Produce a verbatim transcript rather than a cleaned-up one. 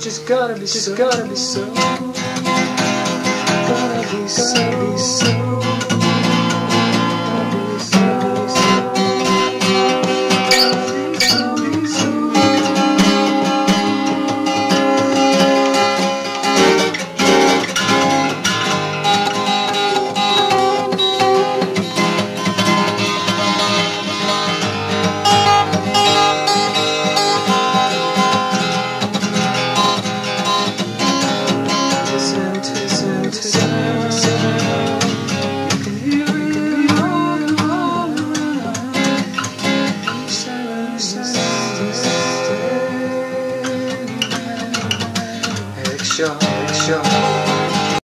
Just gotta be just so, gotta be so, gotta be so, gotta be so, Sure, sure.